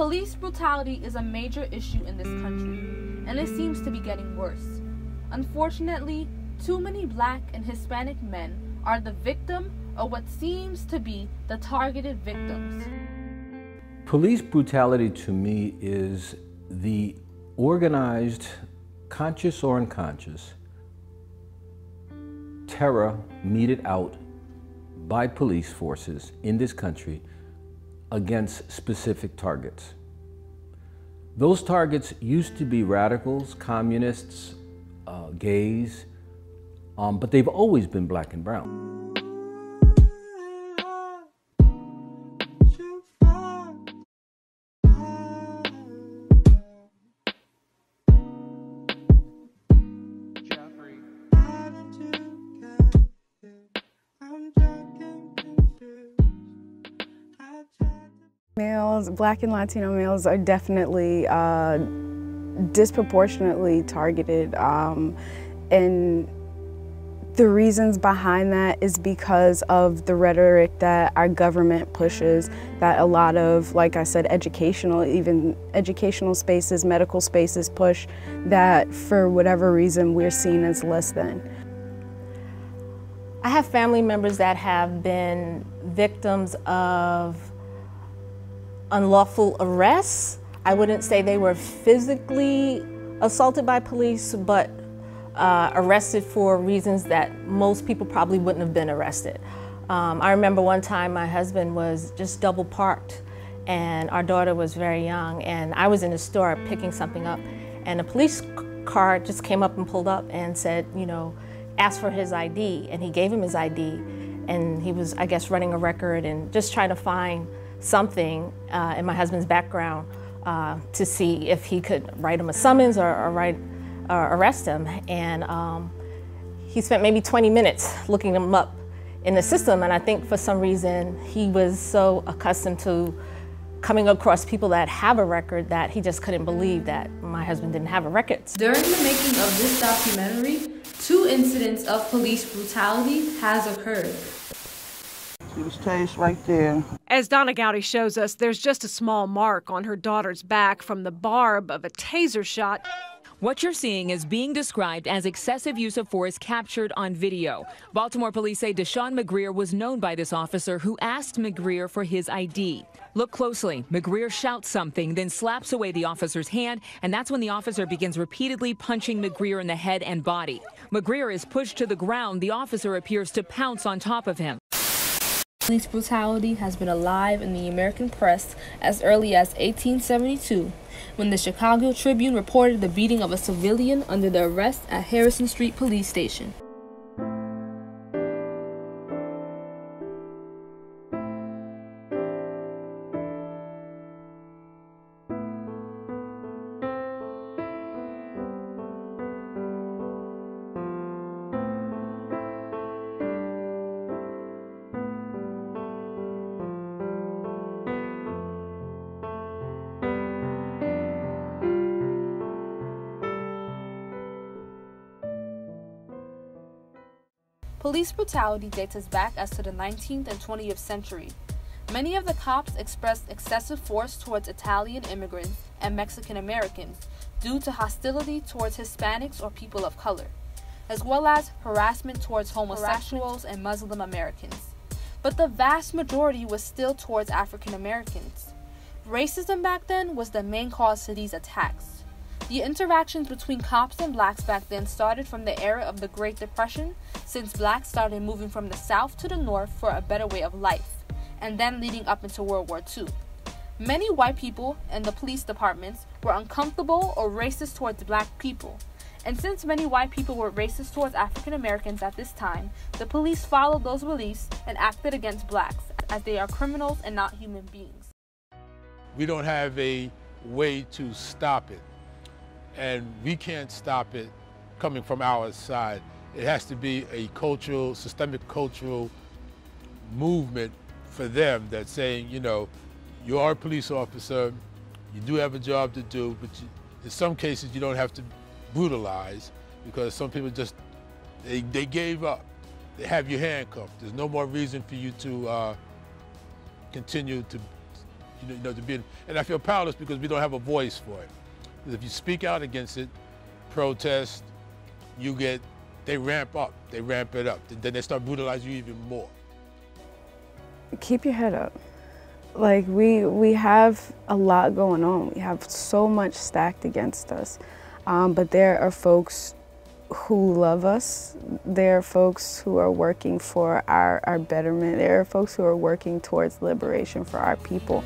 Police brutality is a major issue in this country, and it seems to be getting worse. Unfortunately, too many Black and Hispanic men are the victim or what seems to be the targeted victims. Police brutality to me is the organized, conscious or unconscious, terror meted out by police forces in this country against specific targets. Those targets used to be radicals, communists, gays, but they've always been Black and brown. Black and Latino males are definitely disproportionately targeted, and the reasons behind that is because of the rhetoric that our government pushes, that a lot of, like I said, educational spaces, medical spaces push, that for whatever reason we're seen as less than. I have family members that have been victims of unlawful arrests. I wouldn't say they were physically assaulted by police, but arrested for reasons that most people probably wouldn't have been arrested. I remember one time my husband was just double parked and our daughter was very young, and I was in the store picking something up, and a police car just came up and pulled up and said, you know, asked for his ID, and he gave him his ID, and he was, I guess, running a record and just trying to find something in my husband's background to see if he could write him a summons or arrest him. And he spent maybe 20 minutes looking him up in the system, and I think for some reason he was so accustomed to coming across people that have a record that he just couldn't believe that my husband didn't have a record. During the making of this documentary, 2 incidents of police brutality has occurred. It was tased right there. As Donna Gowdy shows us, there's just a small mark on her daughter's back from the barb of a taser shot. What you're seeing is being described as excessive use of force captured on video. Baltimore police say Dashawn McGreer was known by this officer, who asked McGreer for his ID. Look closely. McGreer shouts something, then slaps away the officer's hand, and that's when the officer begins repeatedly punching McGreer in the head and body. McGreer is pushed to the ground. The officer appears to pounce on top of him. Police brutality has been alive in the American press as early as 1872, when the Chicago Tribune reported the beating of a civilian under the arrest at Harrison Street Police Station. Police brutality dates us back as to the 19th and 20th century. Many of the cops expressed excessive force towards Italian immigrants and Mexican Americans due to hostility towards Hispanics or people of color, as well as harassment towards homosexuals and Muslim Americans. But the vast majority was still towards African Americans. Racism back then was the main cause to these attacks. The interactions between cops and blacks back then started from the era of the Great Depression, since blacks started moving from the South to the North for a better way of life, and then leading up into World War II. Many white people and the police departments were uncomfortable or racist towards black people, and since many white people were racist towards African Americans at this time, the police followed those beliefs and acted against blacks, as they are criminals and not human beings. We don't have a way to stop it. And we can't stop it coming from our side. It has to be a cultural, systemic cultural movement for them that's saying, you know, you are a police officer, you do have a job to do, but you, in some cases you don't have to brutalize, because some people just, they gave up. They have you handcuffed. There's no more reason for you to continue to to be, and I feel powerless because we don't have a voice for it. Because if you speak out against it, protest, you get, they ramp it up. Then they start brutalizing you even more. Keep your head up. Like, we have a lot going on. We have so much stacked against us. But there are folks who love us. There are folks who are working for our betterment. There are folks who are working towards liberation for our people.